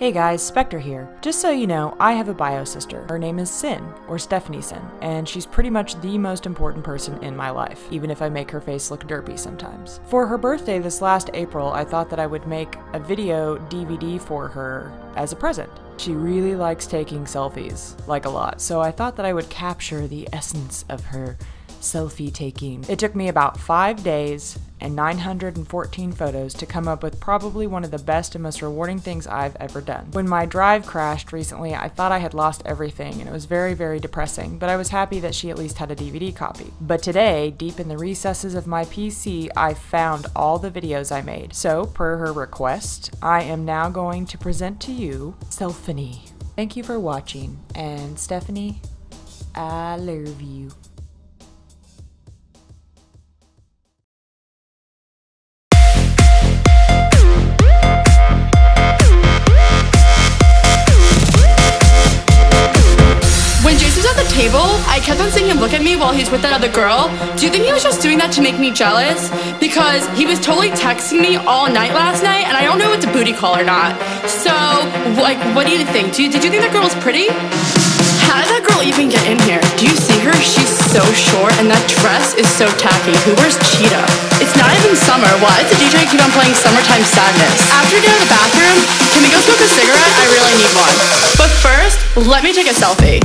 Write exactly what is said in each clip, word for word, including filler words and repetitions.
Hey guys, Spectre here. Just so you know, I have a bio sister. Her name is Syn, or Stephanie Syn, and she's pretty much the most important person in my life, even if I make her face look derpy sometimes. For her birthday this last April, I thought that I would make a video D V D for her as a present. She really likes taking selfies, like a lot, so I thought that I would capture the essence of her selfie taking. It took me about five days and nine hundred fourteen photos to come up with probably one of the best and most rewarding things I've ever done. When my drive crashed recently, I thought I had lost everything and it was very, very depressing, but I was happy that she at least had a D V D copy. But today, deep in the recesses of my P C, I found all the videos I made. So, per her request, I am now going to present to you Selfanie. Thank you for watching, and Stephanie, I love you. I kept on seeing him look at me while he's with that other girl. Do you think he was just doing that to make me jealous? Because he was totally texting me all night last night, and I don't know if it's a booty call or not. So, like, what do you think? Do you, did you think that girl was pretty? How did that girl even get in here? Do you see her? She's so short, and that dress is so tacky. Who wears cheetah? It's not even summer. Why does the D J keep on playing Summertime Sadness? After we get out of the bathroom, can we go smoke a cigarette? I really need one. But first, let me take a selfie.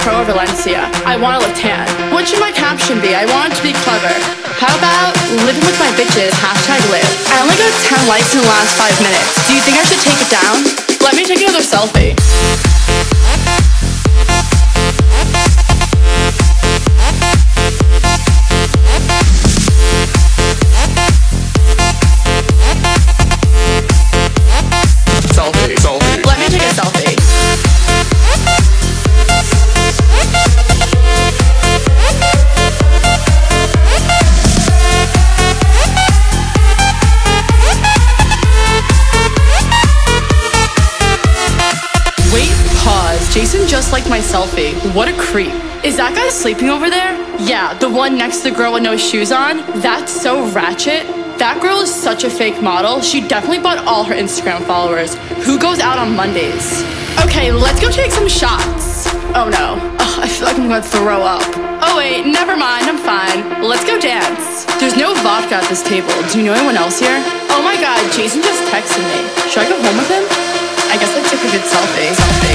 Pro or Valencia. I want to look tan. What should my caption be? I want it to be clever. How about living with my bitches, hashtag live. I only got ten likes in the last five minutes. Do you think I should take it down? Let me take another selfie. Jason just liked my selfie. What a creep. Is that guy sleeping over there? Yeah, the one next to the girl with no shoes on. That's so ratchet. That girl is such a fake model. She definitely bought all her Instagram followers. Who goes out on Mondays? Okay, let's go take some shots. Oh no. Ugh, I feel like I'm gonna throw up. Oh wait, never mind, I'm fine. Let's go dance. There's no vodka at this table. Do you know anyone else here? Oh my god, Jason just texted me. Should I go home with him? I guess that's a good selfie.